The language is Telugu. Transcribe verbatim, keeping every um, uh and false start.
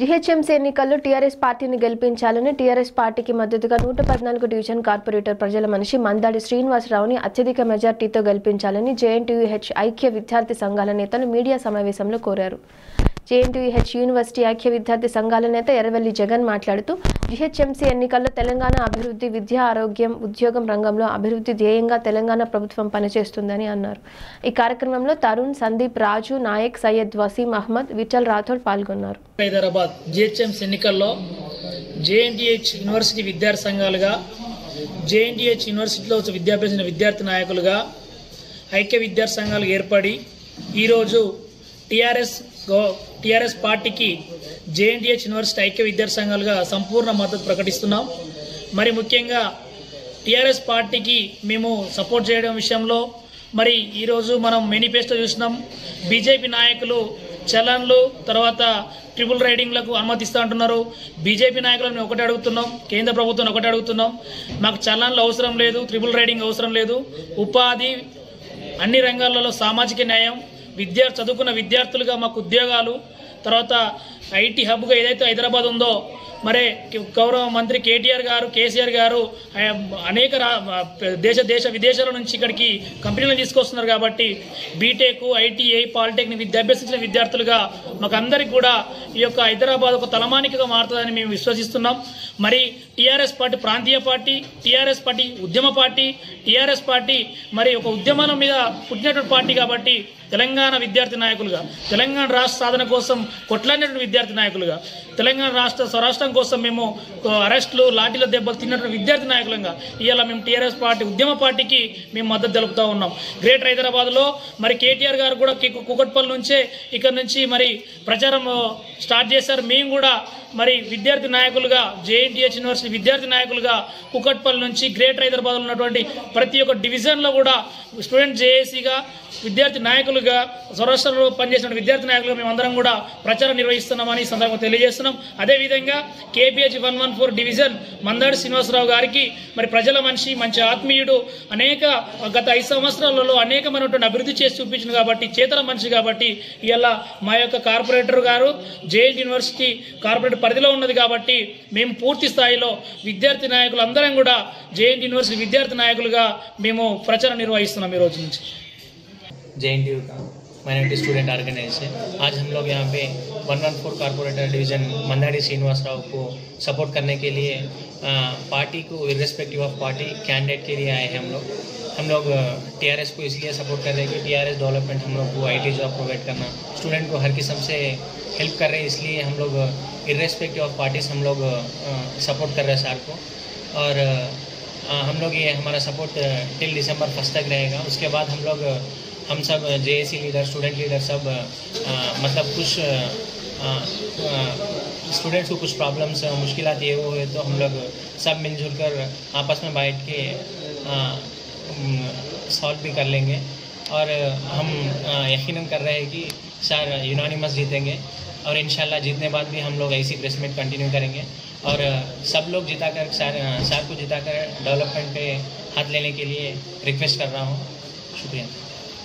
జీహెచ్ఎంసీ ఎన్నికల్లో టీఆర్ఎస్ పార్టీని గెలిపించాలని టీఆర్ఎస్ పార్టీకి మద్దతుగా నూట పద్నాలుగు డివిజన్ కార్పొరేటర్ ప్రజల మనిషి మందాడి శ్రీనివాసరావుని అత్యధిక మెజార్టీతో గెలిపించాలని జేఎన్టీయూహెచ్ ఐక్య విద్యార్థి సంఘాల నేతలు మీడియా సమావేశంలో కోరారు. జేఎన్టీయూహెచ్ యూనివర్సిటీ ఐక్య విద్యార్థి సంఘాల నేత ఎర్రవెల్లి జగన్ మాట్లాడుతూ జీహెచ్ఎంసీ ఎన్నికల్లో తెలంగాణ అభివృద్ధి, విద్యా, ఆరోగ్యం, ఉద్యోగం రంగంలో అభివృద్ధి ధ్యేయంగా తెలంగాణ ప్రభుత్వం పనిచేస్తుందని అన్నారు. ఈ కార్యక్రమంలో తరుణ్, సందీప్, రాజు నాయక్, సయ్యద్ వసీం అహ్మద్, విఠల్ రాథోడ్ పాల్గొన్నారు. హైదరాబాద్ జీహెచ్ఎంసీ ఎన్నికల్లో జేఎన్టీయూహెచ్ యూనివర్సిటీ విద్యార్థి సంఘాలుగా, జేఎన్టీయూహెచ్ యూనివర్సిటీలో విద్యాభ్యసన విద్యార్థి నాయకులుగా ఐక్య విద్యార్థి సంఘాలు ఏర్పడి ఈరోజు టీఆర్ఎస్ టీఆర్ఎస్ పార్టీకి జేఎన్టీహెచ్ యూనివర్సిటీ ఐక్య విద్యార్థి సంఘాలుగా సంపూర్ణ మద్దతు ప్రకటిస్తున్నాం. మరి ముఖ్యంగా టీఆర్ఎస్ పార్టీకి మేము సపోర్ట్ చేయడం విషయంలో మరి ఈరోజు మనం మేనిఫెస్టో చూసినాం. బీజేపీ నాయకులు చలన్లు తర్వాత ట్రిపుల్ రైడింగ్లకు అనుమతిస్తూ అంటున్నారు. బీజేపీ నాయకులను మేము ఒకటి అడుగుతున్నాం, కేంద్ర ప్రభుత్వాన్ని ఒకటి అడుగుతున్నాం, మాకు చలన్లు అవసరం లేదు, ట్రిపుల్ రైడింగ్ అవసరం లేదు. ఉపాధి, అన్ని రంగాలలో సామాజిక న్యాయం, విద్యా చదువుకున్న విద్యార్థులుగా మాకు ఉద్యోగాలు, తర్వాత ఐటీ హబ్గా ఏదైతే హైదరాబాద్ ఉందో మరే గౌరవ మంత్రి కేటీఆర్ గారు, కేసీఆర్ గారు అనేక దేశ దేశ విదేశాల నుంచి ఇక్కడికి కంపెనీలను తీసుకొస్తున్నారు. కాబట్టి బీటెక్, ఐటీఐ, పాలిటెక్నిక్ విద్యాభ్యసించిన విద్యార్థులుగా మాకందరికీ కూడా ఈ యొక్క హైదరాబాద్ ఒక తలమానికగా మారుతుందని మేము విశ్వసిస్తున్నాం. మరి టీఆర్ఎస్ పార్టీ ప్రాంతీయ పార్టీ, టీఆర్ఎస్ పార్టీ ఉద్యమ పార్టీ, టీఆర్ఎస్ పార్టీ మరి ఒక ఉద్యమం మీద పుట్టినటువంటి పార్టీ. కాబట్టి తెలంగాణ విద్యార్థి నాయకులుగా, తెలంగాణ రాష్ట్ర సాధన కోసం కొట్లాడినటువంటి విద్యార్థి నాయకులుగా, తెలంగాణ రాష్ట్ర స్వరాష్ట్రం కోసం మేము అరెస్టులు, లాఠీల దెబ్బలు తిన్నటువంటి విద్యార్థి నాయకులుగా ఇవాళ మేము టీఆర్ఎస్ పార్టీ ఉద్యమ పార్టీకి మేము మద్దతు తెలుపుతూ ఉన్నాం. గ్రేటర్ హైదరాబాద్లో మరి కేటీఆర్ గారు కూడా కుకట్పల్లి నుంచే ఇక్కడ నుంచి మరి ప్రచారం స్టార్ట్ చేశారు. మేము కూడా మరి విద్యార్థి నాయకులుగా, జేఎన్టీహెచ్ యూనివర్సిటీ విద్యార్థి నాయకులుగా కుకట్పల్లి నుంచి గ్రేటర్ హైదరాబాద్లో ఉన్నటువంటి ప్రతి ఒక్క డివిజన్లో కూడా స్టూడెంట్ జేఏసీగా, విద్యార్థి నాయకులుగా, స్వరాష్ట్రంలో పనిచేసిన విద్యార్థి నాయకులుగా మేమందరం కూడా ప్రచారం నిర్వహిస్తున్నామని సందర్భంగా తెలియజేస్తున్నాం. అదేవిధంగా KPH one one four division Mandadi Srinivasarao గారికి మరి ప్రజల మనిషి, మంచి ఆత్మీయుడు, అనేక గత ఐదు సంవత్సరాలలో అనేకమైనటువంటి అభివృద్ధి చేసి చూపించింది కాబట్టి, చేతల మనిషి కాబట్టి ఇలా మా యొక్క కార్పొరేటర్ గారు జేఎన్టీ యూనివర్సిటీ కార్పొరేటర్ పరిధిలో ఉన్నది కాబట్టి మేము పూర్తి స్థాయిలో విద్యార్థి నాయకులు అందరం కూడా జేఎన్టీ యూనివర్సిటీ విద్యార్థి నాయకులుగా మేము ప్రచారం నిర్వహిస్తున్నాం. ఈ రోజు నుంచి जे एन टी यू का माइनॉरिटी स्टूडेंट ऑर्गेनाइजेशन आज हम लोग यहाँ पे one one four corporator division Mandadi Srinivas Rao को सपोर्ट करने के लिए आ, पार्टी को इर्रेस्पेक्टिव ऑफ पार्टी कैंडिडेट के लिए आए हैं. हम लोग हम लोग टीआरएस को इसलिए सपोर्ट कर रहे हैं कि टीआरएस डेवलपमेंट हम लोग को आईटी जॉब प्रोवाइड करना, स्टूडेंट को हर किस्म से हेल्प कर रहे हैं, इसलिए हम लोग इर्रेस्पेक्टिव ऑफ पार्टीज हम लोग सपोर्ट कर रहे हैं सर को. और आ, हम लोग ये हमारा सपोर्ट टिल दिसंबर फर्स्ट तक रहेगा. उसके बाद हम लोग हम सब J A C leader, student leader सब आ, मतलब कुछ स्टूडेंट्स को कुछ प्रॉब्लम्स मुश्किल ये वो है तो हम लोग सब मिलजुल कर आपस में बैठ के सॉल्व भी कर लेंगे. और हम यकीनन कर रहे हैं कि सर यूनानिमस जीतेंगे और इंशाल्लाह जीतने बाद भी हम लोग ऐसी प्रेस मीट कंटिन्यू करेंगे और सब लोग जिता कर सर सर को जिता कर डेवलपमेंट पे हाथ लेने के लिए रिक्वेस्ट कर रहा हूँ. शुक्रिया.